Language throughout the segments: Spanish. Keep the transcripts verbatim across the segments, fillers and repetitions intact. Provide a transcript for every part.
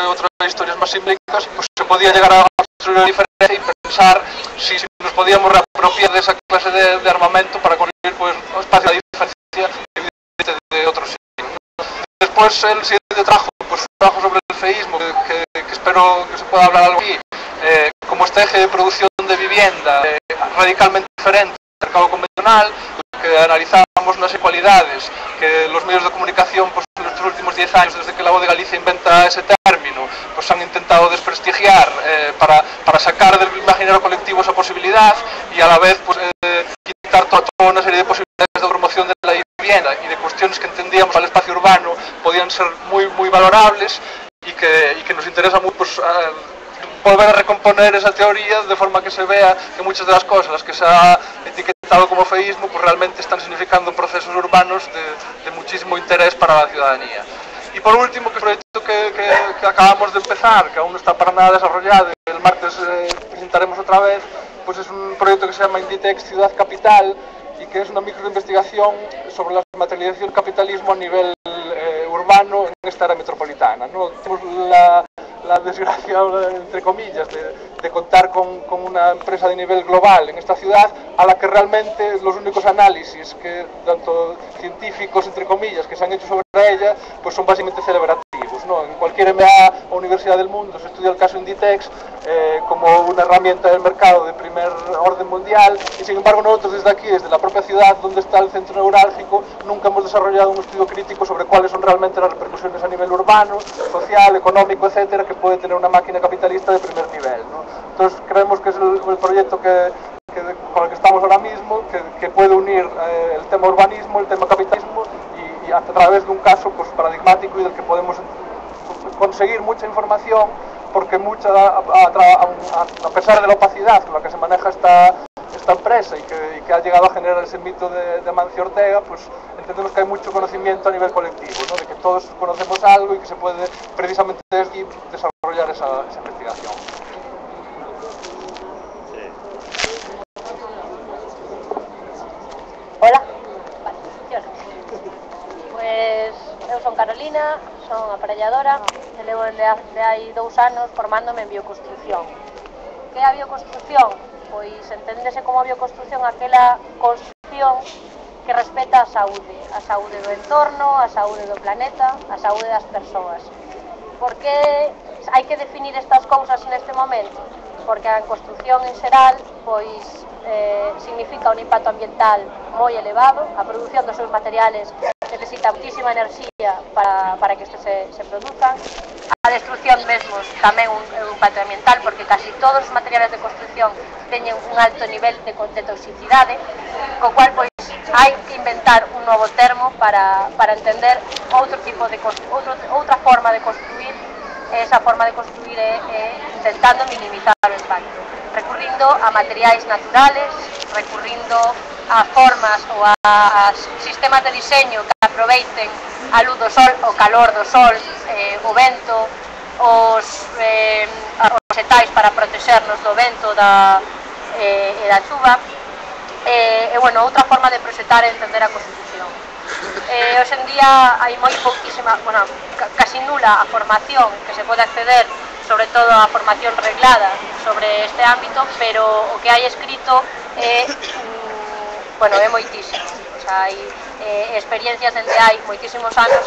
de otras historias más simbólicas, pues se podía llegar a construir una diferencia y pensar si, si nos podíamos reapropiar de esa clase de, de armamento para construir pues espacios de diferencia evidente de otros siglos. Después el siguiente trabajo, pues un trabajo sobre el feísmo, que, que, que espero que se pueda hablar algo aquí, eh, como este eje de producción de vivienda eh, radicalmente diferente del mercado convencional, que analizábamos las cualidades que los medios de comunicación pues, en los últimos diez años, desde que la Voz de Galicia inventa ese término, pues han intentado desprestigiar eh, para, para sacar del imaginario colectivo esa posibilidad y a la vez pues, eh, quitar toda, toda una serie de posibilidades de promoción de la vivienda y de cuestiones que entendíamos al espacio urbano podían ser muy, muy valorables y que, y que nos interesa mucho pues, volver a recomponer esa teoría de forma que se vea que muchas de las cosas las que se ha etiquetado como feísmo pues realmente están significando procesos urbanos de, de muchísimo interés para la ciudadanía. Y por último, que el proyecto que, que, que acabamos de empezar, que aún no está para nada desarrollado, el martes eh, presentaremos otra vez, pues es un proyecto que se llama Inditex Ciudad Capital y que es una microinvestigación sobre la materialización del capitalismo a nivel eh, urbano en esta área metropolitana, ¿no? Tenemos la, la desgracia, entre comillas, de, de contar con, con una empresa de nivel global en esta ciudad a la que realmente los únicos análisis, que tanto científicos, entre comillas, que se han hecho sobre ella, pues son básicamente celebrativos, ¿no? En cualquier M A o universidad del mundo se estudia el caso Inditex eh, como una herramienta del mercado de primer orden mundial y sin embargo nosotros desde aquí, desde la propia ciudad donde está el centro neurálgico, nunca hemos desarrollado un estudio crítico sobre cuáles son realmente las repercusiones a nivel urbano, social, económico, etcétera, que puede tener una máquina capitalista de primer nivel, ¿no? Entonces creemos que es el, el proyecto que, que, con el que estamos ahora mismo, que, que puede unir eh, el tema urbanismo, el tema capitalismo y, y a través de un caso pues, paradigmático y del que podemos conseguir mucha información porque mucha, a, a, a pesar de la opacidad con la que se maneja esta, esta empresa y que, y que ha llegado a generar ese mito de, de Amancio Ortega, pues entendemos que hay mucho conocimiento a nivel colectivo, ¿no? De que todos conocemos algo y que se puede precisamente desarrollar esa, esa investigación. Hola, pues eu son Carolina, son aparelladora e levo de hai dous anos formándome en bioconstrucción. Que é a bioconstrucción? Pois enténdese como a bioconstrucción aquela construcción que respeta a saúde, a saúde do entorno, a saúde do planeta, a saúde das persoas. Por que hai que definir estas cousas neste momento? Porque a construcción en xeral, pois, eh, significa un impacto ambiental moi elevado, a produción dos seus materiales necesita muitísima enerxía para, para que isto se, se produzca, a destrucción mesmos tamén un, un impacto ambiental, porque casi todos os materiales de construcción teñen un alto nivel de, de toxicidade, co cual, pois, hai que inventar un novo termo para, para entender outro tipo de outro, outra forma de construir. Esa forma de construir é, é intentando minimizar o impacto, recurrindo a materiais naturales, recurrindo a formas ou a, a sistemas de diseño que aproveiten a luz do sol, o calor do sol, eh, o vento, os, eh, os setais para protexernos do vento da, eh, e da chuva, eh, e, bueno, outra forma de proxetar e entender a construcción. Eh, hoxe en día hai moi pouquísima, bueno, casi nula a formación que se pode acceder, sobre todo a formación reglada sobre este ámbito, pero o que hai escrito é, mm, bueno, é moitísimo. O sea, hai eh, experiencias dende hai moitísimos anos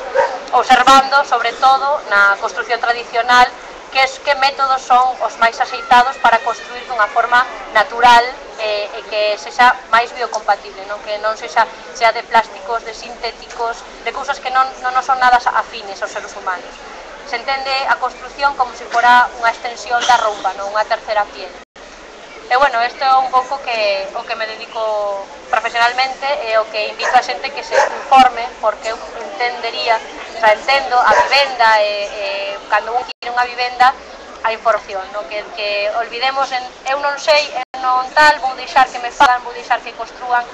observando, sobre todo, na construcción tradicional, que es que métodos son os máis axeitados para construir dunha forma natural e eh, que sexa máis biocompatible, non? Que non sexa, sea de plásticos, de sintéticos, de cousas que non, non son nada afines aos seres humanos. Se entende a construcción como se fora unha extensión da roupa, non? Unha terceira piel. E, bueno, isto é un pouco que, o que me dedico profesionalmente e o que invito a xente que se informe, porque eu entendería, o sea, entendo a vivenda e, e cando un quere unha vivenda a información, no? que, que olvidemos en, eu non sei, eu non tal, vou deixar que me fagan, vou deixar que construan,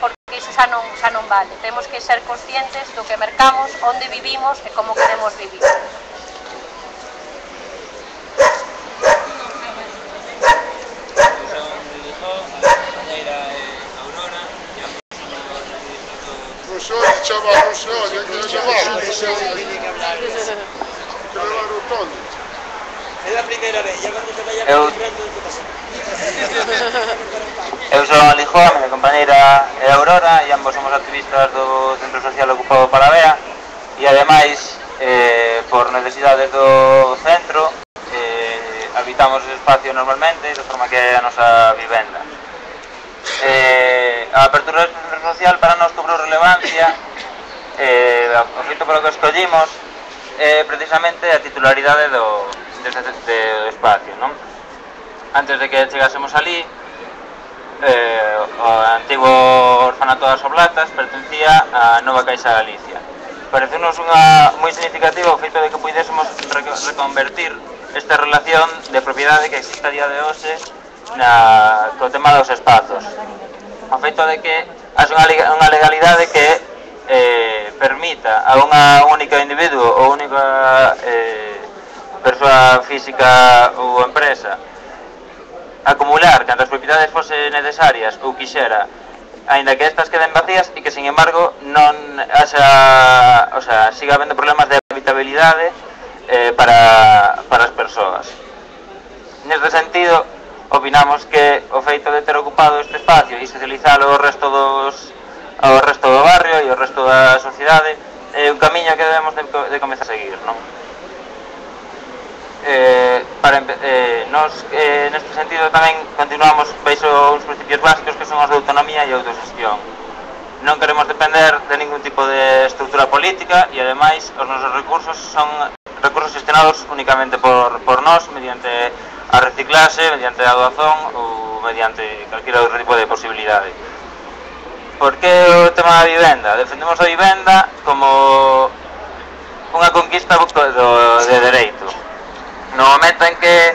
porque iso xa non, xa non vale. Temos que ser conscientes do que mercamos, onde vivimos e como queremos vivir. Yo chaval, no, yo quiero chaval. prueba rotonda. É a primeira vez, e agora non te vai a comprando o que pasa. Eu sou Alijón, a compañeira é Aurora, e ambos somos activistas do Centro Social Ocupado Palavea, e ademais, eh, por necesidades do centro, eh, habitamos ese espacio normalmente, de forma que é a nosa vivenda. Eh, a apertura do Centro Social para nos cobrou relevancia, eh, o feito polo que escollimos, é eh, precisamente a titularidade do do espacio, non? Antes de que chegásemos alí, eh, o antigo orfanato das Oblatas pertencía á nova Caixa Galicia. Pareceunos unha moi significativa o feito de que puidésemos reconvertir esta relación de propiedade que existe a día de hoxe na, co tema dos espazos. O feito de que haxe unha legalidade que eh, permita a unha única individuo ou única eh, persoa física ou empresa acumular cantas propiedades fose necesarias ou quixera, aínda que estas queden vacías e que, sin embargo, non haxa, o sea, siga habendo problemas de habitabilidade eh, para, para as persoas. Neste sentido, opinamos que o feito de ter ocupado este espacio e socializalo ao resto dos, ao resto do barrio e ao resto da sociedade é un camiño que debemos de, de comezar a seguir, non? Eh, para eh, nos, eh, neste sentido tamén continuamos baixo uns principios básicos que son os de autonomía e autogestión. Non queremos depender de ningún tipo de estrutura política e ademais os nosos recursos son recursos gestionados únicamente por, por nós mediante a reciclase, mediante a doazón ou mediante calquera outro tipo de posibilidade. Por que o tema da vivenda? Defendemos a vivenda como unha conquista do, de dereito. No momento en que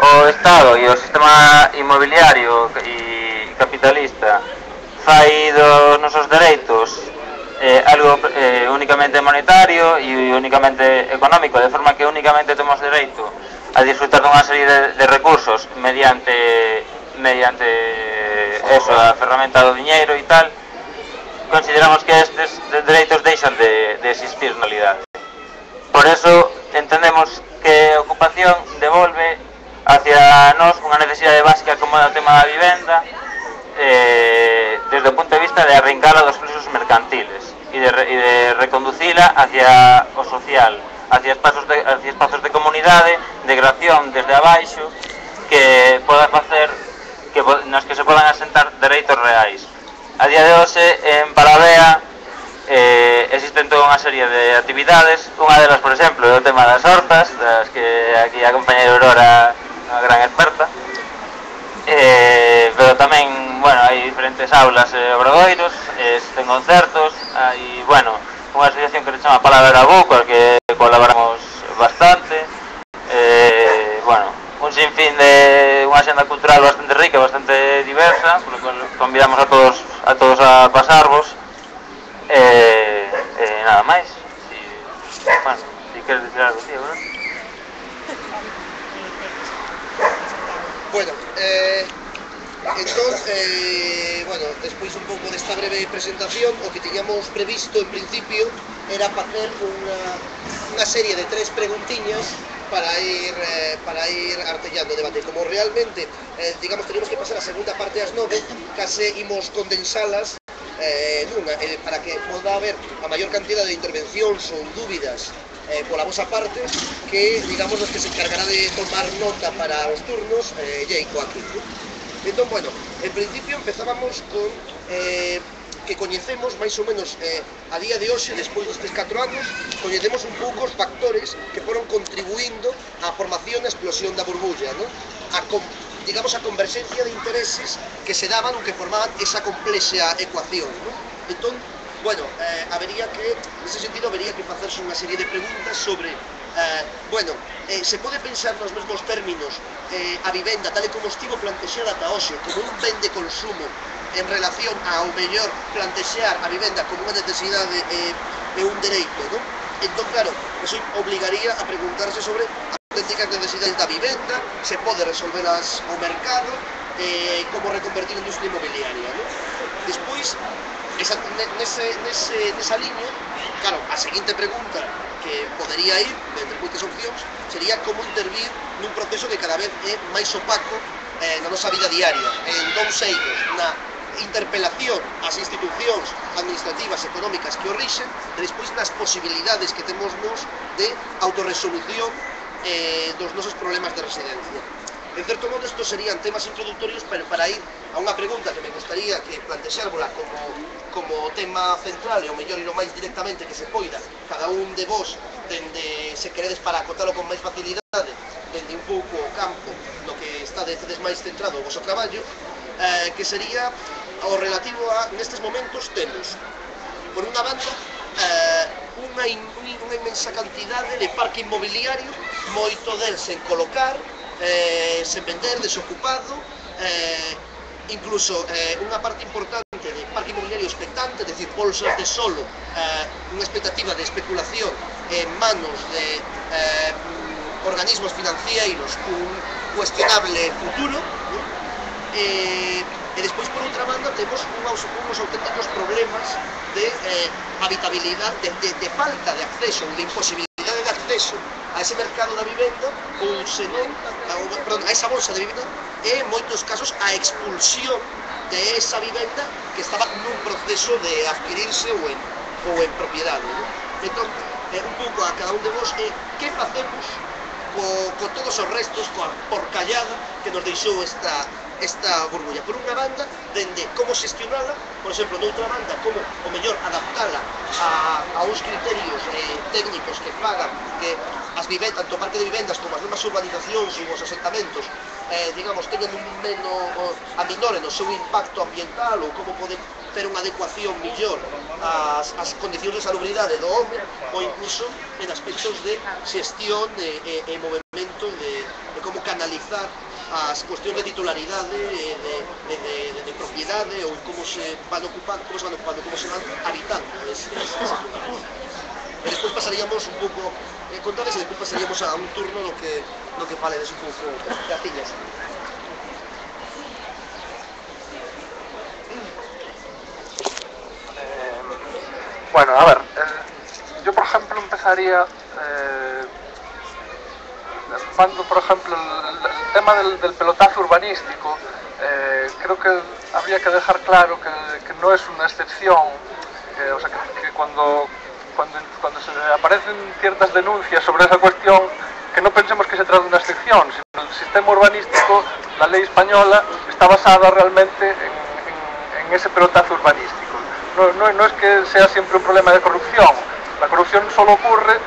o Estado e o sistema inmobiliario e capitalista fai dos nosos dereitos eh, algo eh, únicamente monetario e únicamente económico, de forma que únicamente temos dereito a disfrutar dunha serie de, de recursos mediante mediante eso, a ferramenta do diñeiro e tal, consideramos que estes dereitos deixan de, de existir na realidade. Por eso entendemos que a ocupación devolve hacia nós unha necesidade básica como é o tema da vivenda eh, desde o punto de vista de arrancala dos fluxos mercantiles e de, e de reconducila hacia o social, hacia espazos de, hacia espazos de comunidade, de creación desde abaixo que poda facer que, nas que se podan asentar dereitos reais. A día de hoxe en Palavea Eh, existen toda unha serie de actividades. Unha delas, por exemplo, é o tema das hortas, das que aquí a compañera Aurora é unha gran experta, eh, pero tamén, bueno, hai diferentes aulas e eh, obradoiros, existen concertos, hai, bueno, unha asociación que se chama Palavea Bucar, que colaboramos bastante, eh, bueno, un sinfín de unha xenda cultural bastante rica, bastante diversa, polo cual convidamos a todos a todos a pasarvos. Eh, eh, nada máis. Si, bueno, si queres dicir algo, tío, ¿no? Bueno, eh, entón, eh, bueno, despois un pouco desta breve presentación, o que teñamos previsto en principio era facer unha, unha serie de tres preguntiñas para ir, eh, para ir artellando o debate. Como realmente, eh, digamos, teníamos que pasar a segunda parte ás nove, case imos condensalas Eh, nunha, eh, para que poda haber a maior cantidad de intervencións ou dúbidas eh, pola vosa parte, que digamos os que se encargará de tomar nota para os turnos eh, e Joaquim. Entón, bueno, en principio empezábamos con eh, que coñecemos máis ou menos eh, a día de hoxe, despois destes catro anos, coñecemos un pouco os factores que foron contribuindo á formación e a explosión da burbulla, ¿no? A digamos, a converxencia de intereses que se daban ou que formaban esa complexa ecuación, ¿no? Entón, bueno, eh, habería que, nese sentido, habería que facerse unha serie de preguntas sobre, eh, bueno, eh, se pode pensar nos mesmos términos eh, a vivenda, tal e como estivo plantexada ata hoxe, como un ben de consumo en relación ao mellor plantexar a vivenda como unha necesidade eh, e un dereito, ¿no? Entón, claro, eso obligaría a preguntarse sobre auténticas necesidades da vivenda, se pode resolverlas ao mercado, eh, como reconvertir a industria inmobiliaria, ¿no? Despois, esa, nese, nese, nesa liña, claro, a seguinte pregunta que podería ir, entre moitas opcións, sería como intervir nun proceso que cada vez é máis opaco eh, na nosa vida diaria, en dous eidos, na interpelación ás institucións administrativas e económicas que o rixen, e despois nas posibilidades que temos nos de autorresolución eh, dos nosos problemas de residencia. En certo modo, estos serían temas introductorios, pero para ir a unha pregunta que me gustaría que plantexárvola como, como tema central, e o mellor e o máis directamente que se poida, cada un de vos, dende, se queredes para acotalo con máis facilidade, dende un pouco o campo no que está desde máis centrado o vosso traballo, eh, que sería o relativo a, nestes momentos, temos, por unha banda, eh, unha, in, unha inmensa cantidade de parque inmobiliario, moito deles en colocar, Eh, sen vender, desocupado, eh, incluso eh, unha parte importante de parque inmobiliario expectante, é dicir, bolsas de solo, eh, unha expectativa de especulación en manos de eh, organismos financieros cun cuestionable futuro, ¿no? eh, e despois, por outra banda, temos unhos, unhos auténticos problemas de eh, habitabilidade, de, de, de falta de acceso, de imposibilidade de acceso a ese mercado da vivenda, ou senón, a, perdón, a esa bolsa de vivenda, e, en moitos casos, a expulsión de esa vivenda que estaba nun proceso de adquirirse ou en, ou en propiedade, ¿no? Entón, eh, un pouco a cada un de vos, eh, que facemos co, co todos os restos, coa porcallada que nos deixou esta, esta burbulla? Por unha banda, dende como xestionala, por exemplo, noutra banda, como, o mellor, adaptala a, a uns criterios eh, técnicos que fagan que as vivendas, tanto o parque de vivendas como as mesmas urbanizacións e os asentamentos, eh, digamos, teñen un menos, aminoren o seu impacto ambiental, ou como poden ter unha adecuación mellor ás, ás condicións de salubridade do home, ou incluso en aspectos de xestión e, e, e movimento de, de como canalizar as cuestións de titularidade, de, de, de, de, de propiedade, ou como se van ocupando, como se van ocupando, como se van habitando esas lugares. E despois pasaríamos un pouco, eh, contades, e despois pasaríamos a un turno no que, no que faledes un pouco de acillas. Eh, bueno, a ver, eh, yo por ejemplo empezaría... Eh, Cuando, por ejemplo, el, el tema del, del pelotazo urbanístico, eh, creo que habría que dejar claro que, que no es una excepción, que, o sea, que, que cuando, cuando, cuando se aparecen ciertas denuncias sobre esa cuestión, que no pensemos que se trata de una excepción, sino el sistema urbanístico, la ley española, está basada realmente en, en, en ese pelotazo urbanístico. No, no, no es que sea siempre un problema de corrupción, la corrupción solo ocurre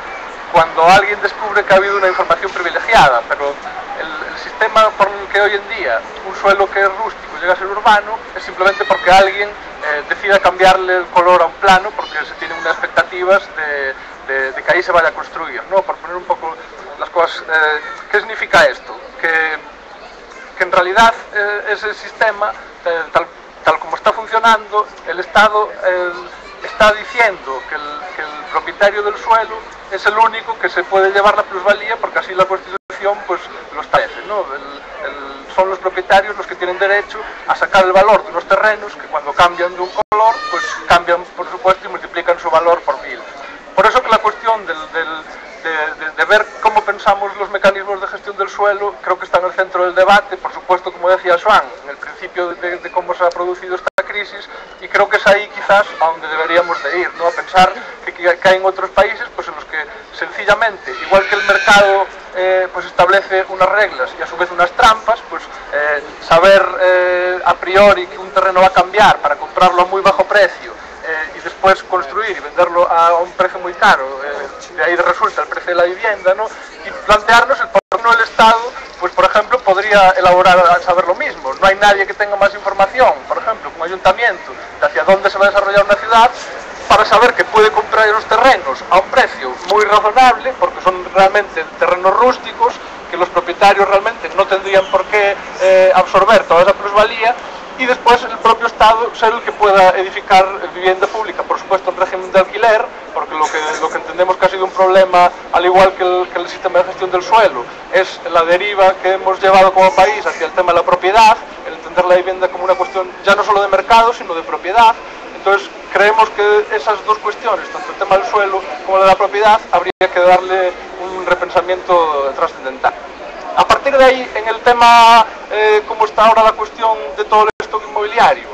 cuando alguien descubre que ha habido una información privilegiada, pero el, el sistema por el que hoy en día un suelo que es rústico llega a ser urbano es simplemente porque alguien eh, decida cambiarle el color a un plano porque se tienen unas expectativas de, de, de que ahí se vaya a construir, ¿no? Por poner un poco las cosas... Eh, ¿qué significa esto? Que, que en realidad eh, ese sistema, eh, tal, tal como está funcionando, el Estado... Eh, está diciendo que el, que el propietario del suelo es el único que se puede llevar la plusvalía porque así la Constitución pues lo establece, ¿no? El, el, son los propietarios los que tienen derecho a sacar el valor de unos terrenos que cuando cambian de un color pues cambian por supuesto y multiplican su valor por mil. Por eso que la cuestión del, del, de, de, de ver cómo pensamos los mecanismos de gestión del suelo creo que está en el centro del debate, por supuesto como decía Joan, en el principio de, de, de cómo se ha producido esta crisis, y creo que es ahí quizás a donde deberíamos de ir, ¿no? A pensar que, que hay en otros países pues en los que sencillamente, igual que el mercado eh, pues establece unas reglas y a su vez unas trampas, pues eh, saber eh, a priori que un terreno va a cambiar para comprarlo a muy bajo precio eh, y después construir y venderlo a un precio muy caro, eh, de ahí resulta el precio de la vivienda, ¿no? Y plantearnos el por qué no el Estado pues por ejemplo podría elaborar a saber lo mismo, no hay nadie que tenga más información, por ejemplo, como ayuntamiento, de hacia dónde se va a desarrollar una ciudad, para saber que puede comprar los terrenos a un precio muy razonable, porque son realmente terrenos rústicos, que los propietarios realmente no tendrían por qué eh, absorber toda esa plusvalía, y después el propio Estado ser el que pueda edificar vivienda pública, por supuesto en régimen de alquiler, porque lo que, lo que entendemos que ha sido un problema, al igual que el, que el sistema de gestión del suelo, es la deriva que hemos llevado como país hacia el tema de la propiedad, el entender la vivienda como una cuestión ya no solo de mercado, sino de propiedad. Entonces creemos que esas dos cuestiones, tanto el tema del suelo como la de la propiedad, habría que darle un repensamiento trascendental. A partir de ahí, en el tema, eh, como está ahora la cuestión de todo el stock inmobiliario,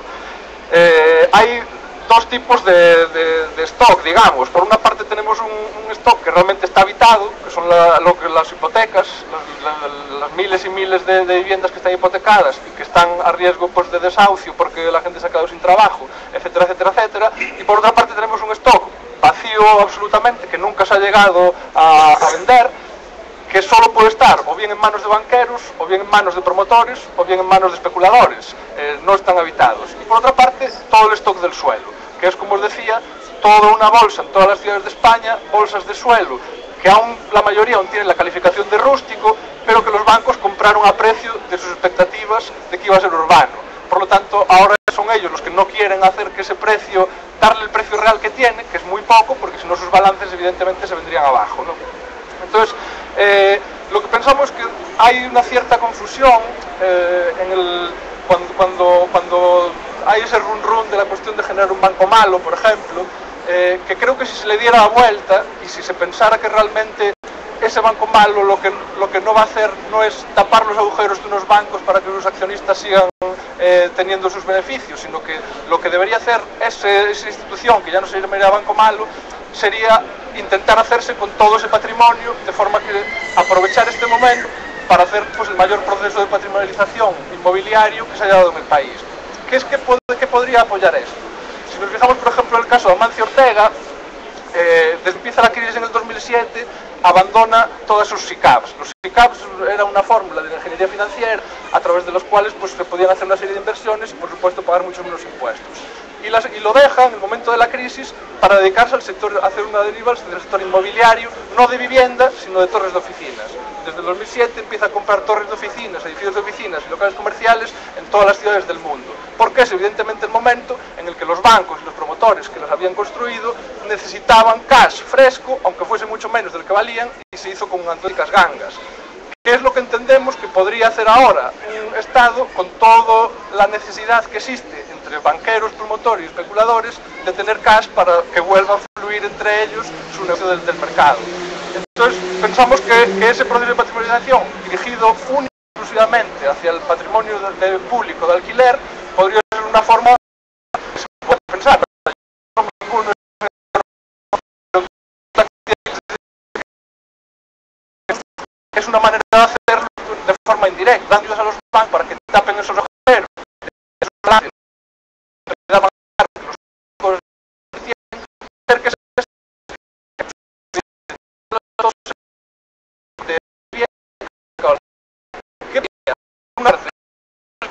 eh, hay dos tipos de, de, de stock, digamos. Por una parte tenemos un, un stock que realmente está habitado, que son la, lo que, las hipotecas, las, las, las miles y miles de, de viviendas que están hipotecadas y que están a riesgo, pues, de desahucio porque la gente se ha quedado sin trabajo, etcétera, etcétera, etcétera. Y por otra parte tenemos un stock vacío absolutamente, que nunca se ha llegado a, a vender, que solo puede estar o bien en manos de banqueros, o bien en manos de promotores, o bien en manos de especuladores, eh, no están habitados. Y por otra parte, todo el stock del suelo, que es, como os decía, toda una bolsa en todas las ciudades de España, bolsas de suelo, que aún la mayoría aún tienen la calificación de rústico, pero que los bancos compraron a precio de sus expectativas de que iba a ser urbano. Por lo tanto, ahora son ellos los que no quieren hacer que ese precio, darle el precio real que tiene, que es muy poco, porque si no sus balances evidentemente se vendrían abajo, ¿no? Entonces, Eh, lo que pensamos es que hay una cierta confusión eh, en el, cuando, cuando, cuando hay ese run run de la cuestión de generar un banco malo, por ejemplo, eh, que creo que si se le diera la vuelta y si se pensara que realmente ese banco malo lo que, lo que no va a hacer no es tapar los agujeros de unos bancos para que los accionistas sigan eh, teniendo sus beneficios, sino que lo que debería hacer ese, esa institución, que ya no se llamaría banco malo, sería intentar hacerse con todo ese patrimonio, de forma que aprovechar este momento para hacer, pues, el mayor proceso de patrimonialización inmobiliario que se haya dado en el país. ¿Qué es que, pod que podría apoyar esto? Si nos fijamos, por ejemplo, en el caso de Amancio Ortega, eh, desde empieza la crisis en el dos mil siete, abandona todas sus SICAVs. Los SICAVs era una fórmula de la ingeniería financiera a través de los cuales, pues, se podían hacer una serie de inversiones y, por supuesto, pagar muchos menos impuestos. Y, las, y lo deja en el momento de la crisis para dedicarse al sector, a hacer una deriva del sector inmobiliario, no de vivienda, sino de torres de oficinas. Desde el dos mil siete empieza a comprar torres de oficinas, edificios de oficinas y locales comerciales en todas las ciudades del mundo, porque es evidentemente el momento en el que los bancos y los promotores que las habían construido necesitaban cash fresco, aunque fuese mucho menos del que valían, y se hizo con auténticas gangas. ¿Qué es lo que entendemos que podría hacer ahora un Estado con toda la necesidad que existe entre banqueros, promotores y especuladores de tener cash para que vuelva a fluir entre ellos su negocio del, del mercado? Entonces pensamos que, que ese proceso de patrimonialización dirigido únicamente y exclusivamente hacia el patrimonio de, de público de alquiler podría ser una forma que se puede pensar. Es una manera de hacerlo de forma indirecta, dándoles a los bancos para que tapen esos agujeros, esos blancos, que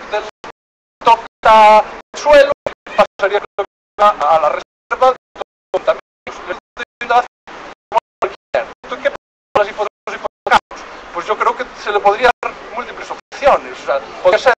una del toca suelo pasaría a la reserva se le podría dar múltiples opciones. O sea, podría ser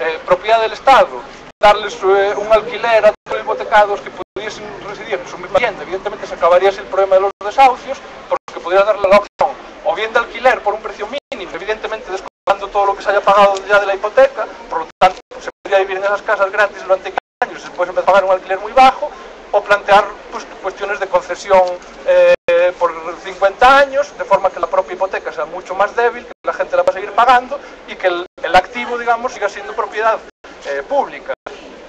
eh, propiedad del Estado, darles eh, un alquiler a todos los hipotecados que pudiesen residir en su misma vivienda. Evidentemente se acabaría así el problema de los desahucios, porque podría darle la opción o bien de alquiler por un precio mínimo, evidentemente descontando todo lo que se haya pagado ya de la hipoteca, por lo tanto se podría vivir en esas casas gratis durante años, después empezar a pagar un alquiler muy bajo, o plantear, pues, cuestiones de concesión eh, por cincuenta años, de forma que la propia hipoteca sea mucho más débil, que la gente la va a seguir pagando y que el, el activo, digamos, siga siendo propiedad eh, pública.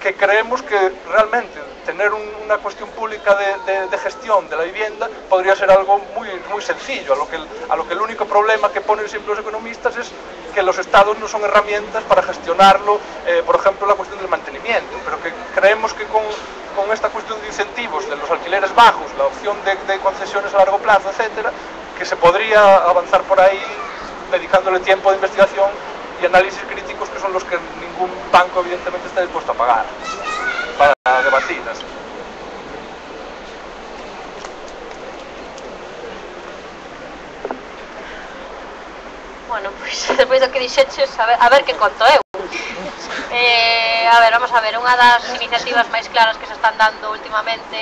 Que creemos que realmente tener un, una cuestión pública de, de, de gestión de la vivienda podría ser algo muy, muy sencillo, a lo, que el, a lo que el único problema que ponen siempre los economistas es que los estados no son herramientas para gestionarlo, eh, por ejemplo, la cuestión del mantenimiento, pero que creemos que con... con esta cuestión de incentivos de los alquileres bajos, la opción de, de concesiones a largo plazo, etcétera, que se podría avanzar por ahí dedicándole tiempo de investigación y análisis críticos, que son los que ningún banco evidentemente está dispuesto a pagar para debatirlas. Bueno, pues despois do que dixeches, a ver, a ver que conto eu. eh, A ver, vamos a ver, unha das iniciativas máis claras que se están dando últimamente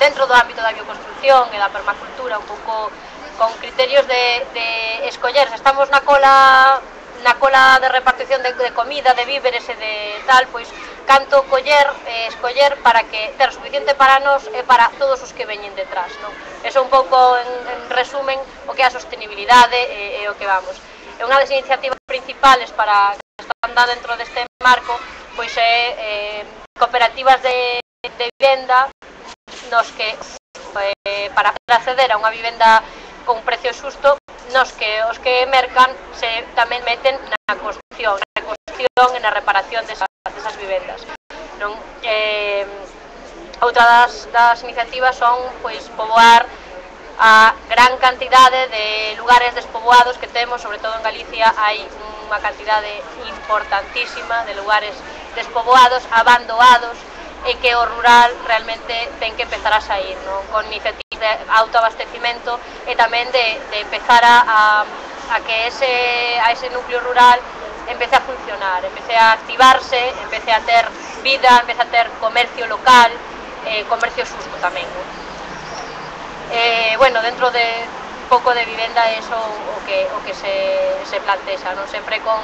dentro do ámbito da bioconstrucción e da permacultura, un pouco con criterios de, de escoller. Estamos na cola na cola de repartición de, de comida, de víveres e de tal, pois canto coller, eh, escoller para que ter suficiente para nós e para todos os que veñen detrás, non? Eso un pouco en, en resumen o que é a sostenibilidade e, e o que vamos. E unha das iniciativas principales para que están dando dentro deste marco pois é eh, cooperativas de, de vivenda nos que eh, para acceder a unha vivenda con precio xusto nos que os que mercan se tamén meten na construción, na construción e na reparación desas, desas vivendas. Non, eh, outra das, das iniciativas son pois poboar a gran cantidade de lugares despoboados que temos, sobre todo en Galicia hai unha cantidade importantísima de lugares despoboados, abandonados, e que o rural realmente ten que empezar a sair, non? Con iniciativas de autoabastecimento e tamén de, de empezar a, a que ese, a ese núcleo rural empece a funcionar, empece a activarse, empece a ter vida, empece a ter comercio local, eh, comercio xusto tamén, non? Eh, bueno, dentro de un pouco de vivenda é iso o que, o que se, se plantexa, non? Sempre con,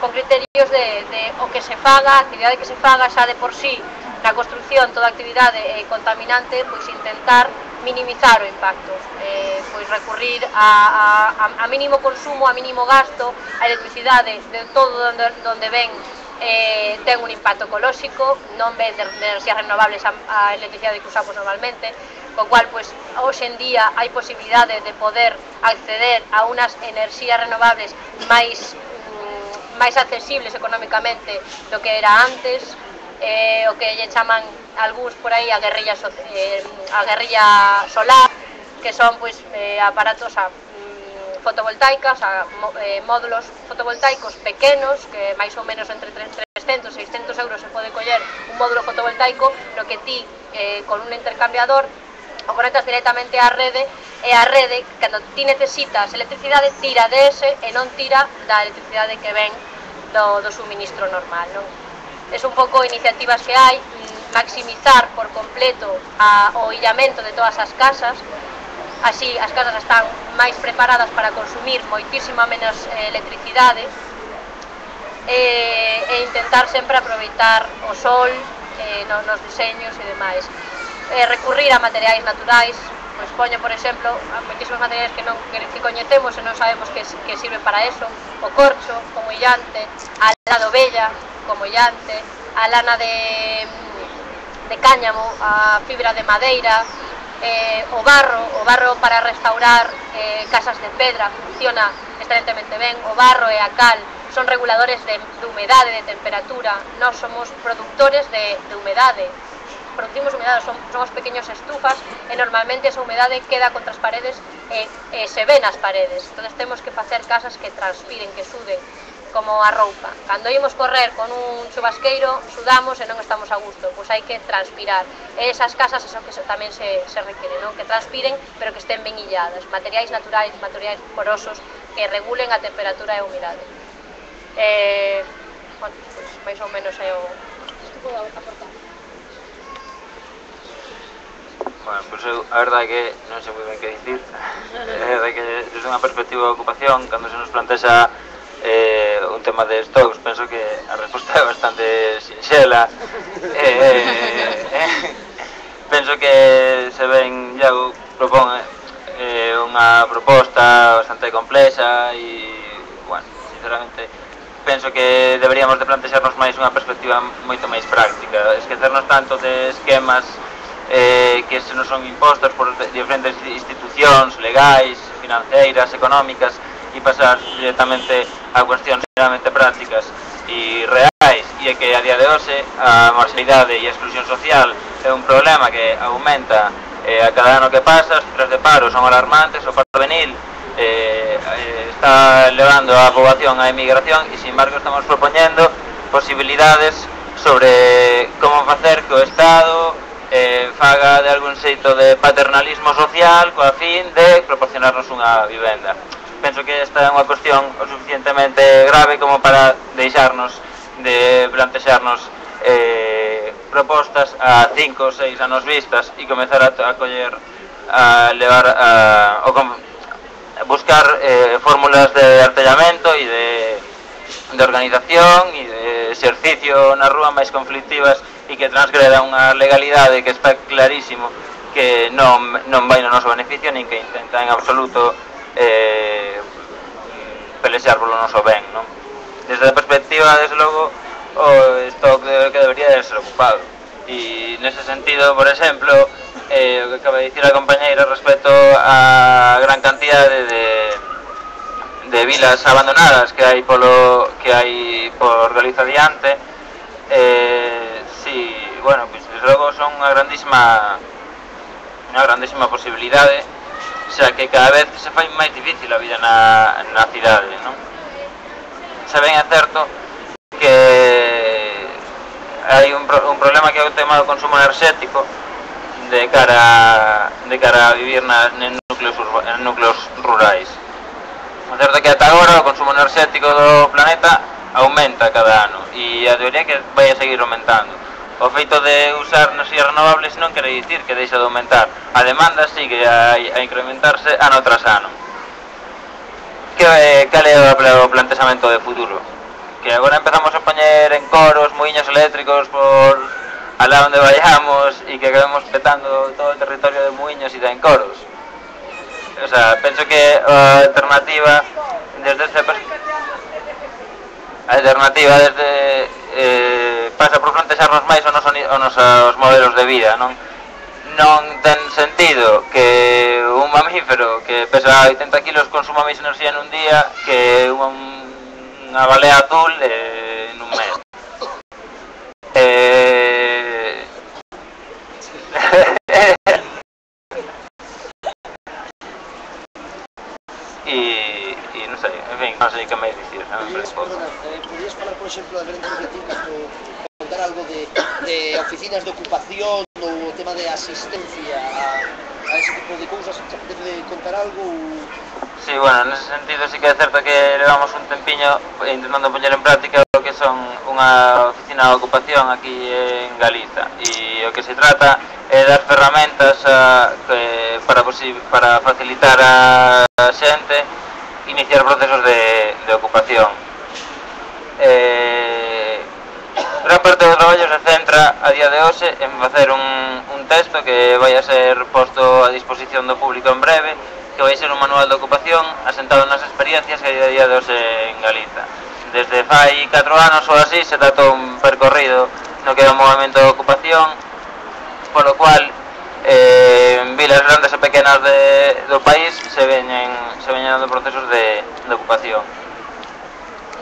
con criterios de, de o que se faga, a actividade que se faga xa de por sí, na construcción, toda actividade eh, contaminante, pois intentar minimizar o impacto, eh, pois recurrir a, a, a mínimo consumo, a mínimo gasto, a electricidade de todo donde, donde ven eh, ten un impacto ecolóxico, non ven de enerxías renovables a, a electricidade que usamos normalmente, co cual, pois, hoxe en día hai posibilidade de poder acceder a unas enerxías renovables máis, mm, máis accesibles económicamente do que era antes. Eh, o que lle chaman algúns por aí a guerrilla, so, eh, a guerrilla solar, que son pois, eh, aparatos a, mm, fotovoltaicas, a, mo, eh, módulos fotovoltaicos pequenos, que máis ou menos entre trescentos e seiscentos euros se pode coller un módulo fotovoltaico, pero que ti eh, con un intercambiador o conectas directamente á rede, e a rede, cando ti necesitas electricidade, tira dese e non tira da electricidade que ven do, do suministro normal, non? Es un pouco iniciativas que hai, maximizar por completo a, o illamento de todas as casas, así as casas están máis preparadas para consumir moitísima menos eh, electricidade, eh, e intentar sempre aproveitar o sol eh, nos, nos diseños e demais. Eh, recurrir a materiais naturais, pois poño, por exemplo, a moitísimos materiais que non que, que coñecemos e non sabemos que, que sirve para eso, o corcho como illante, a lana de ovella como llante, a lana de, de cáñamo, a fibra de madeira, eh, o barro, o barro para restaurar eh, casas de pedra, funciona excelentemente ben, o barro e a cal son reguladores de, de humedade, de temperatura, nós somos productores de, de humedade, producimos humedade, son, somos pequeños estufas e normalmente esa humedade queda contra as paredes e, e se ven as paredes, entonces temos que facer casas que transpiren, que suden, como a roupa. Cando imos correr con un chubasqueiro, sudamos e non estamos a gusto, pois hai que transpirar. E esas casas, eso que tamén se, se requere, non? Que transpiren, pero que estén ben illadas. Materiais naturais, materiais porosos, que regulen a temperatura e a humidade. Eh, bueno, pois, máis ou menos é o... Que podo aportar? Bueno, pois eu, a verdade é que non sei moi ben que dicir. A verdade é que desde unha perspectiva de ocupación, cando se nos plantexa Eh, un tema de stocks, penso que a resposta é bastante sinxela. eh, eh, penso que se ven Iago propón eh, unha proposta bastante complexa e, bueno, sinceramente penso que deberíamos de plantexarnos máis unha perspectiva moito máis práctica, esquecernos tanto de esquemas eh, que se non son impostos por diferentes institucións legais, financeiras, económicas, e pasar directamente a cuestións realmente prácticas e reais, e é que a día de hoxe a marxalidade e a exclusión social é un problema que aumenta eh, a cada ano que pasa, as cifras de paro son alarmantes, o paro juvenil eh, está levando a poboación á emigración, e sin embargo estamos propoñendo posibilidades sobre como facer que o Estado eh, faga de algún xeito de paternalismo social coa fin de proporcionarnos unha vivenda. Penso que esta é unha cuestión o suficientemente grave como para deixarnos de plantexarnos eh, propostas a cinco ou seis anos vistas e comezar a, a coller a levar a, o com, a buscar eh, fórmulas de artellamento e de, de organización e de exercicio nas rúas máis conflictivas e que transgreda unha legalidade que está clarísimo que non, non vai no noso beneficio, nin que intenta en absoluto eh, pelexar polo noso ben, non? Desde a perspectiva, desde logo, o stock que debería de ser ocupado. E nese sentido, por exemplo, eh, o que acaba de dicir a compañeira respecto á gran cantidade de de vilas abandonadas que hai polo que hai por Galiza diante, eh, si, bueno, pois pues, logo son unha grandísima unha grandísima posibilidade, xa que cada vez se fai máis difícil a vida na, na cidade, non? Xa ben é certo que hai un, pro, un problema que é o tema do consumo enerxético de cara de cara a vivir na, en núcleos, urba, en núcleos rurais. O certo é que ata agora o consumo enerxético do planeta aumenta cada ano e a teoría é que vai a seguir aumentando. O feito de usar enerxías renovables non quere dicir que deixa de aumentar. A demanda sigue a, a incrementarse ano tras ano. Que eh, cal é o plantexamento de futuro? Que agora empezamos a poñer en coros muíños eléctricos por alá onde vayamos e que acabemos petando todo o territorio de muíños e de encoros. O sea, penso que a alternativa desde esta a alternativa desde eh, pasa por plantexarnos máis o noso, o nosos modelos de vida, non? Non ten sentido que un mamífero que pesa oitenta kilos consuma máis enerxía en un día que unha, unha balea azul eh, en un mes. Eh... E, e non sei, en fin, non sei que máis dicir. Podías falar, por exemplo, da grande iniciativa, contar algo de, de oficinas de ocupación ou o tema de asistencia a, a ese tipo de cousas, de contar algo? Si, sí, bueno, nese sentido sí que é certo que levamos un tempiño intentando poñer en práctica o que son unha oficina de ocupación aquí en Galiza, e o que se trata é dar ferramentas a, que, para, para facilitar a xente iniciar procesos de, de ocupación. Eh, gran parte do traballo se centra a día de hoxe en facer un, un texto que vai a ser posto a disposición do público en breve, que vai ser un manual de ocupación asentado nas experiencias que hai a día de hoxe en Galiza. Desde fai catro anos ou así se tratou un percorrido no que é o movimento de ocupación, polo cual Eh, en vilas grandes e pequenas de, do país se veñen, se veñen dando procesos de, de ocupación,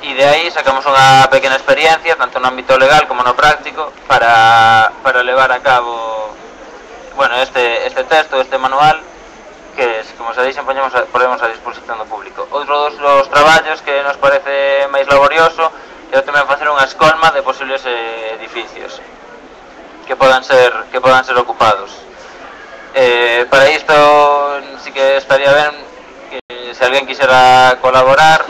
e de aí sacamos unha pequena experiencia tanto no ámbito legal como no práctico para, para levar a cabo, bueno, este, este texto, este manual que, como se dixen, ponemos a, ponemos a disposición do público. Outro dos, dos traballos que nos parece máis laborioso é tamén facer unha escolma de posibles eh, edificios que podan ser, que podan ser ocupados. Eh, para isto sí que estaría ben que se alguén quixera colaborar.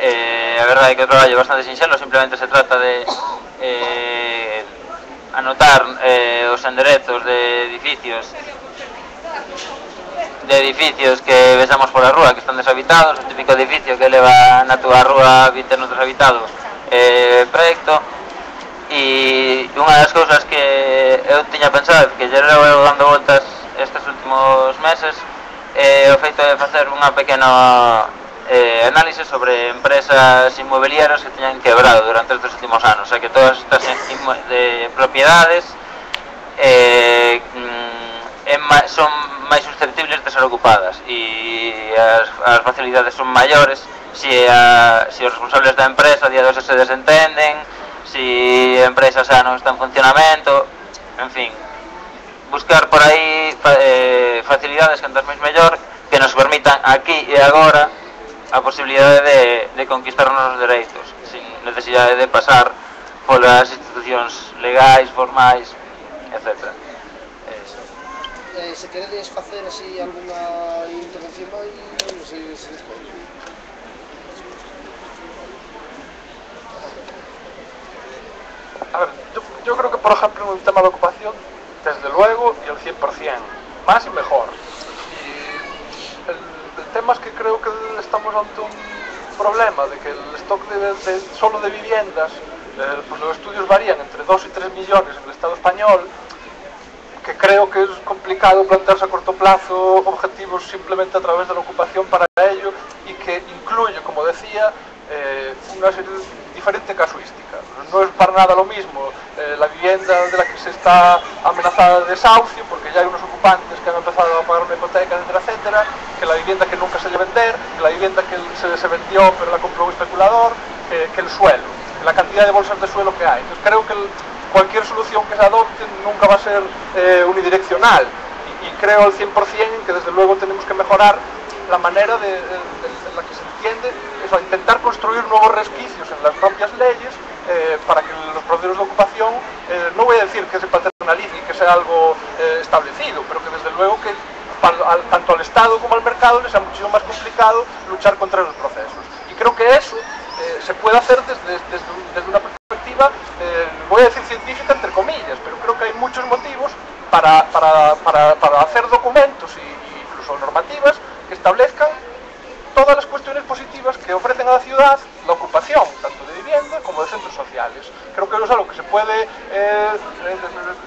Eh, a verdade é que o traballo é bastante sinxelo, simplemente se trata de eh, anotar eh, os enderezos de edificios de edificios que vexamos por a rúa que están deshabitados, o típico edificio que leva na túa rúa vinte anos deshabitado eh, proyecto. E unha das cousas que eu tiña pensado que lle levo dando voltas estes últimos meses é eh, o feito de facer unha pequena eh, análise sobre empresas inmobiliarias que teñan quebrado durante estes últimos anos, xa que todas estas de propiedades eh, son máis susceptibles de ser ocupadas e as, as facilidades son maiores se, a, se os responsables da empresa a día dos se desentenden, se empresas xa non están en funcionamento, en fin, buscar por aí eh, facilidades cantas máis mellor que nos permitan aquí e agora a posibilidade de, de conquistar os nosos dereitos sin necesidade de pasar polas institucións legais, formais, etcétera. Eh, se queredes facer así alguna intervención máis, non sei se despois. A ver, yo, yo creo que, por ejemplo, en el tema de ocupación, desde luego, y al cien por ciento, más y mejor. Y el, el tema es que creo que estamos ante un problema de que el stock de, de, solo de viviendas Eh, pues los estudios varían entre dos y tres millones en el Estado español, que creo que es complicado plantearse a corto plazo objetivos simplemente a través de la ocupación para ello, y que incluye, como decía, eh, una serie diferente casuística. No es para nada lo mismo eh, la vivienda de la que se está amenazada de desahucio, porque ya hay unos ocupantes que han empezado a pagar una hipoteca, etcétera, etcétera, que la vivienda que nunca se debe vender, que la vivienda que se, se vendió pero la compró un especulador, eh, que el suelo, la cantidad de bolsas de suelo que hay. Entonces creo que el, cualquier solución que se adopte nunca va a ser eh, unidireccional, y, y creo al cien por cien en que desde luego tenemos que mejorar la manera de, de, de la que se entiende, o sea, intentar construir nuevos resquicios en las propias leyes eh, para que los procesos de ocupación, eh, no voy a decir que se paternalice y que sea algo eh, establecido, pero que desde luego que para, al, tanto al Estado como al mercado les sea muchísimo más complicado luchar contra los procesos. Y creo que eso eh, se puede hacer desde, desde, desde una perspectiva, eh, voy a decir científica entre comillas, pero creo que hay muchos motivos para, para, para, para hacer documentos e incluso normativas que establezcan todas las cuestiones positivas que ofrecen a la ciudad la ocupación, tanto de vivienda como de centros sociales. Creo que eso es algo que se puede, eh,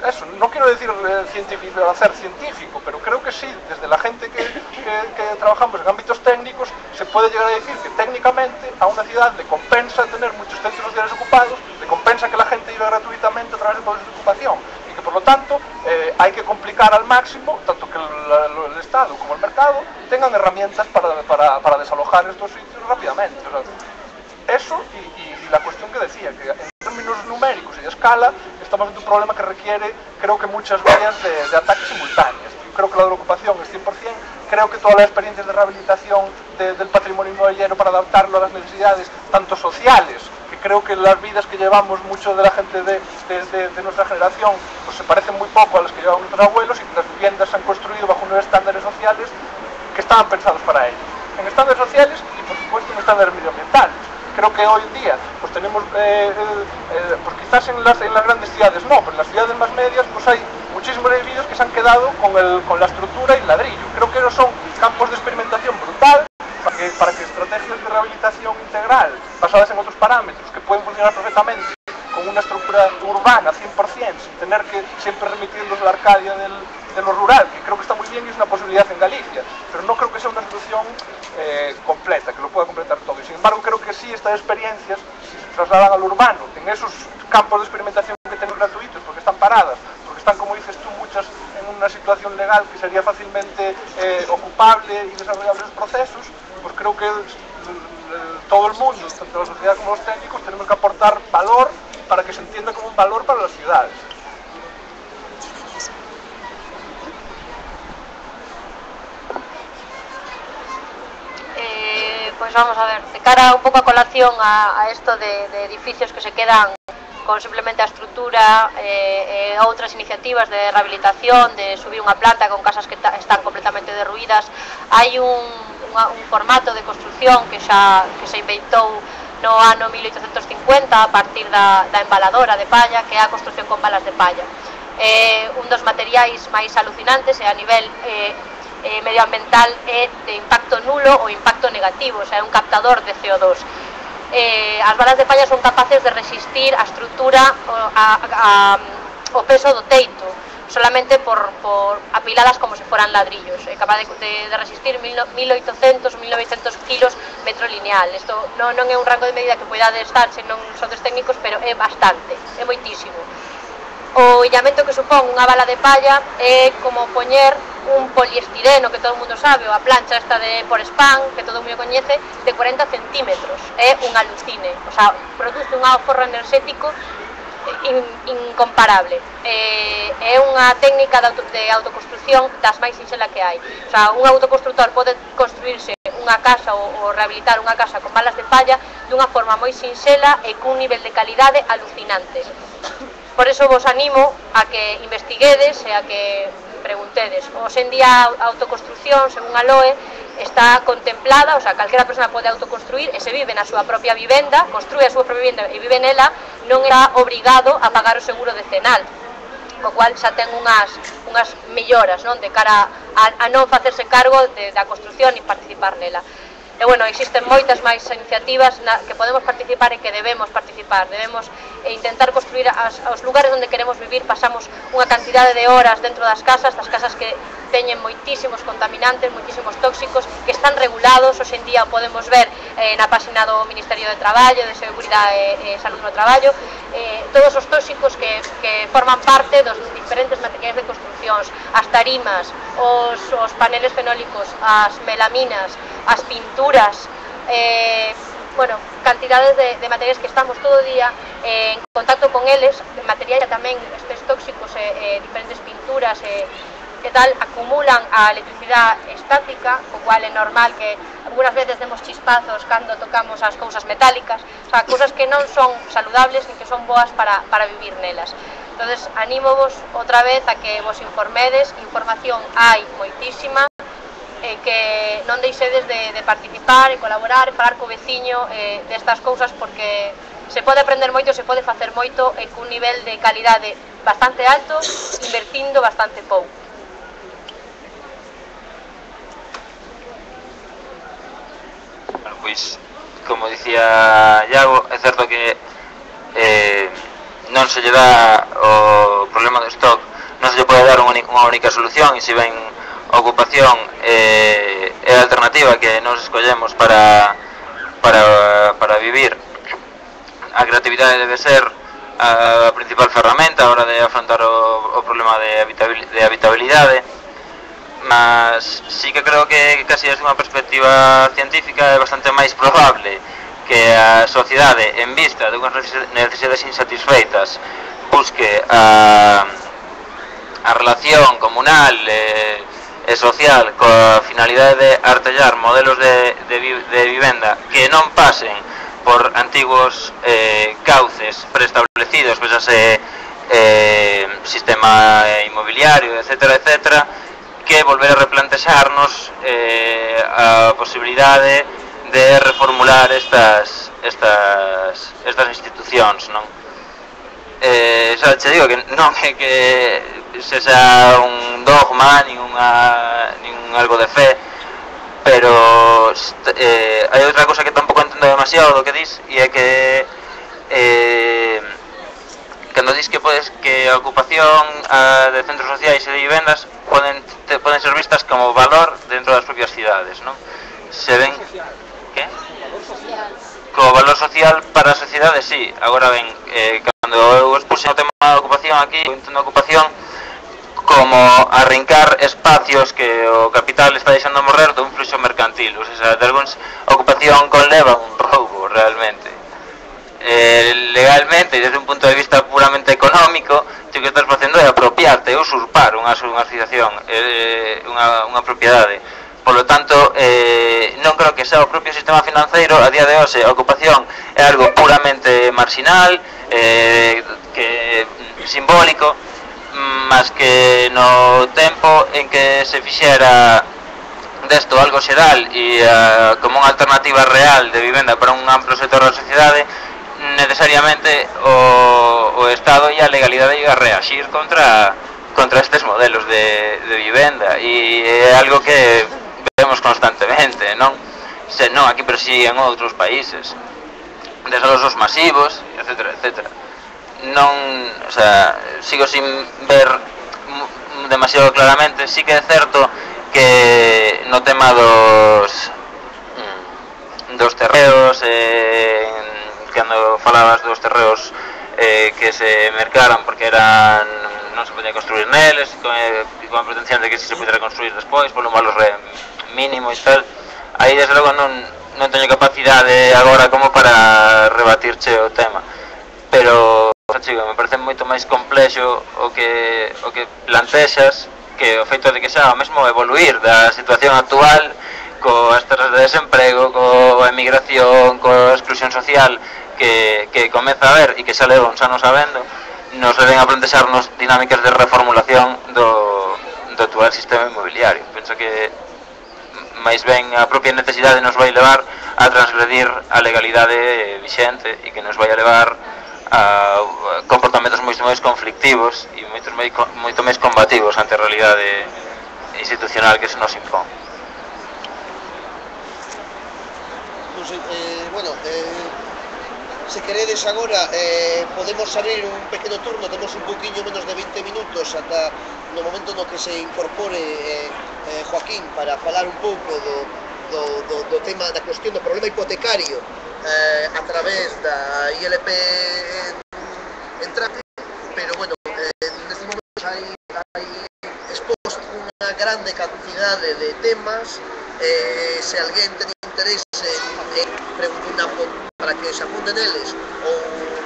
eso, no quiero decir eh, científico, hacer científico, pero creo que sí, desde la gente que, que, que trabajamos en ámbitos técnicos, se puede llegar a decir que técnicamente a una ciudad le compensa tener muchos centros sociales ocupados, le compensa que la gente viva gratuitamente a través de procesos de ocupación, y que por lo tanto eh, hay que complicar al máximo, tanto que el, el Estado como el mercado tengan herramientas para, para, para desalojar estos sitios rápidamente. O sea, eso y, y, y la cuestión que decía, que en términos numéricos y de escala estamos ante un problema que requiere, creo que muchas vías de, de ataques simultáneos. Yo creo que la de la ocupación es cien por cien, creo que todas las experiencias de rehabilitación de, del patrimonio inmobiliario para adaptarlo a las necesidades, tanto sociales, que creo que las vidas que llevamos mucho de la gente de, de, de, de nuestra generación pues se parecen muy poco a las que llevaban nuestros abuelos, y que las viviendas se han construido bajo unos estándares sociales que estaban pensados para ellos, en estándares sociales y por supuesto en estándares medioambientales. Creo que hoy en día pues tenemos, eh, eh, eh, pues quizás en las, en las grandes ciudades no, pero en las ciudades más medias pues hay muchísimos edificios que se han quedado con, el, con la estructura y el ladrillo. Creo que esos son campos de experimentación brutal para que, para que estrategias de rehabilitación integral basadas en otros parámetros que pueden funcionar perfectamente con una estructura urbana cien por cien, sin tener que siempre remitirlos a la Arcadia del, de lo rural, que creo que está muy bien y es una posibilidad en Galicia, pero no creo que sea una solución eh, completa, que lo pueda completar todo. Sin embargo, creo que sí, estas experiencias, si se trasladan al urbano, en esos campos de experimentación que tenemos gratuitos, porque están paradas, porque están, como dices tú, muchas en una situación legal que sería fácilmente eh, ocupable y desarrollable los procesos, pues creo que todo el mundo, tanto la sociedad como los técnicos, tenemos que aportar valor para que se entienda como un valor para las ciudades. Eh, pues vamos a ver, de cara un poco a colación a, a esto de, de edificios que se quedan con simplemente a estructura, eh, eh, outras iniciativas de rehabilitación, de subir unha planta con casas que ta, están completamente derruídas, hai un, unha, un formato de construcción que xa que se inventou no ano mil oitocentos cincuenta a partir da, da embaladora de palla, que é a construcción con balas de palla. Eh, un dos materiais máis alucinantes e a nivel eh, eh, medioambiental é de impacto nulo ou impacto negativo, o sea, é un captador de ce o dos. Eh, as balas de falla son capaces de resistir a estrutura a, a, a, o peso do teito solamente por, por apilalas como se foran ladrillos, é eh, capaz de, de, de resistir mil oitocentos, mil novecientos kilos metro lineal. Isto non, non é un rango de medida que poida estar se non son dos técnicos, pero é bastante, é moitísimo. O illamento que supón unha bala de palla é como poñer un poliestireno, que todo o mundo sabe, ou a plancha esta de por spam, que todo o mundo coñece, de cuarenta centímetros, é un alucine, o sea, produce un aforro enerxético in, incomparable, eh, é unha técnica de, auto, de autoconstrucción das máis sinxela que hai, o sea, un autoconstructor pode construirse unha casa ou, ou rehabilitar unha casa con balas de palla dunha forma moi sinxela e cun nivel de calidade alucinante. Por eso vos animo a que investiguedes e a que preguntedes. Hoxe en día a autoconstrucción, según a L O E, está contemplada, o sea, calquera persona pode autoconstruir e se vive na súa propia vivenda, construe a súa propia vivenda e vive nela, non era obrigado a pagar o seguro decenal, co cual xa ten unhas, unhas melloras, non, de cara a, a non facerse cargo de, da construcción e participar nela. E, bueno, existen moitas máis iniciativas na que podemos participar e que debemos participar. Debemos intentar construir as, os lugares onde queremos vivir. Pasamos unha cantidade de horas dentro das casas, das casas que teñen moitísimos contaminantes, moitísimos tóxicos, que están regulados. Hoxe en día podemos ver eh, na página do Ministerio de Traballo, de Seguridade e eh, Salud no Traballo, eh, todos os tóxicos que, que forman parte dos diferentes materiais de construccións, as tarimas, os, os paneles fenólicos, as melaminas, as pinturas, eh, bueno, cantidades de, de materiais que estamos todo o día eh, en contacto con eles, materiais tamén estes tóxicos, eh, eh, diferentes pinturas eh, que tal, acumulan a electricidade estática, o cual é normal que algunas veces demos chispazos cando tocamos as cousas metálicas, o sea, cousas que non son saludables ni que son boas para, para vivir nelas. Entonces, anímovos outra vez a que vos informedes, información hai moitísima, e que non deixedes de, de participar e colaborar, e falar co veciño eh, destas cousas, porque se pode aprender moito, se pode facer moito e cun nivel de calidade bastante alto, invertindo bastante pouco. Bueno, pois, como dicía Iago, é certo que eh, non se lle dá o problema do stock, non se lle pode dar unha única solución, e se ven ocupación eh, é a alternativa que nos escollemos para, para, para vivir. A creatividade debe ser a principal ferramenta a hora de afrontar o, o problema de, habitabil, de habitabilidade, mas sí que creo que casi desde unha perspectiva científica é bastante máis probable que a sociedade, en vista de unhas necesidades insatisfeitas, busque a, a relación comunal eh, e social coa finalidade de artellar modelos de, de, de vivenda que non pasen por antigos eh, cauces preestablecidos, pois ese eh, sistema inmobiliario, etcétera, etcétera, que volver a replantexarnos eh, a posibilidade de reformular estas estas, estas institucións, non? Eh, xa che digo que non é que se xa un dogma, ninguna, ningún algo de fe, pero eh, hai outra cosa que tampouco entendo demasiado do que dis, e é que eh, cando dis que podes que a ocupación a, de centros sociais e de vivendas poden, te, poden ser vistas como valor dentro das propias cidades, non? Se ven... Que? Co valor social para a sociedade, si, sí. Agora ben, eh, cando eu expulsei o tema da ocupación aquí, o intento de ocupación como arrincar espacios que o capital está deixando morrer dun fluxo mercantil, ou seja, de algúns ocupación conleva un roubo realmente. Eh, legalmente, desde un punto de vista puramente económico, o que estás facendo é apropiarte, usurpar unha unha asociación, eh, unha, unha propiedade. Por lo tanto, eh, non creo que xa o propio sistema financeiro a día de hoxe, a ocupación é algo puramente marxinal, eh, que simbólico, mas que no tempo en que se fixera desto algo xeral e uh, como unha alternativa real de vivenda para un amplo sector da sociedade, necesariamente o, o Estado e a legalidade iba a reaxir contra, contra estes modelos de, de vivenda, e é algo que vemos constantemente, non? Se non aquí, pero si en outros países, desaloxos masivos, etcétera, etcétera. Non, o sea, sigo sin ver demasiado claramente. Sí que é certo que no tema dos dos terreos, eh, cando falabas dos terreos eh, que se mercaran porque eran non se podía construir neles, con, eh, con a pretensión de que se pudera construir despois por un valor mínimo e tal, aí desde logo non, non teño capacidade agora como para rebatirche o tema, pero chico, me parece moito máis complexo o que, o que plantexas, que o feito de que xa o mesmo evoluir da situación actual coas tasas de desemprego, coa emigración, coa exclusión social que, que comeza a haber e que xa leva uns anos sabendo, nos deben a plantexarnos dinámicas de reformulación do, do actual sistema inmobiliario. Penso que máis ben a propia necesidade nos vai levar a transgredir a legalidade vixente e que nos vai a levar a comportamentos moito máis conflictivos e moito máis, moito máis combativos ante a realidade institucional que se nos impón. eh, bueno, eh, se queredes agora eh, podemos salir un pequeno turno, temos un poquinho menos de veinte minutos ata no momento no que se incorpore eh, eh, Joaquim para falar un pouco do, do, do, do tema da cuestión do problema hipotecario eh, a través da I L P en tráfico, pero bueno, eh, neste momento hai, hai exposto unha grande cantidade de temas. Eh, se alguén ten interese en preguntar para que se apunten eles ou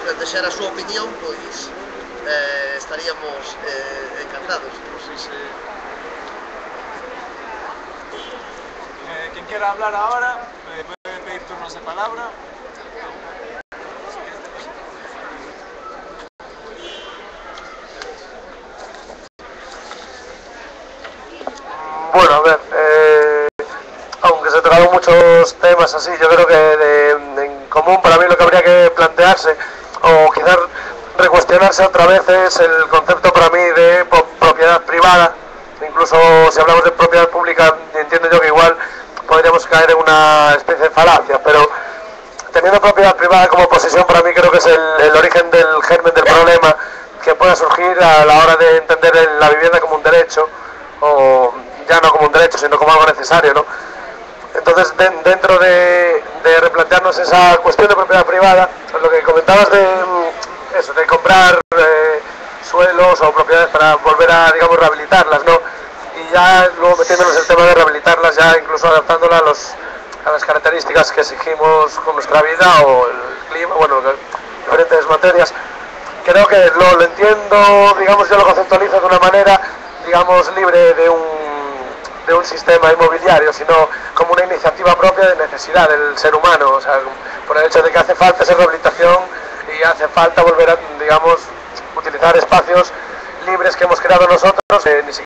plantexar a súa opinión, pois eh, estaríamos eh, encantados. Pois, eh, eh, quen quera hablar agora eh, pode pedir turnos de palabra. Bueno, a ver, muchos temas así, yo creo que de, de, en común para mí lo que habría que plantearse o quizás recuestionarse otra vez es el concepto para mí de propiedad privada. Incluso si hablamos de propiedad pública, entiendo yo que igual podríamos caer en una especie de falacia, pero teniendo propiedad privada como posesión, para mí creo que es el, el origen del germen del problema que pueda surgir a la hora de entender la vivienda como un derecho, o ya no como un derecho sino como algo necesario, ¿no? Entonces, de, dentro de, de replantearnos esa cuestión de propiedad privada, pues lo que comentabas de eso, de comprar eh, suelos o propiedades para volver a, digamos, rehabilitarlas, ¿no? Y ya luego metiéndonos el tema de rehabilitarlas, ya incluso adaptándola a, los, a las características que exigimos con nuestra vida o el clima, bueno, diferentes materias. Creo que lo, lo entiendo, digamos, yo lo conceptualizo de una manera, digamos, libre de un de un sistema inmobiliario, sino como una iniciativa propia de necesidad del ser humano, o sea, por el hecho de que hace falta esa rehabilitación y hace falta volver a, digamos, utilizar espacios libres que hemos creado nosotros, eh, ni siquiera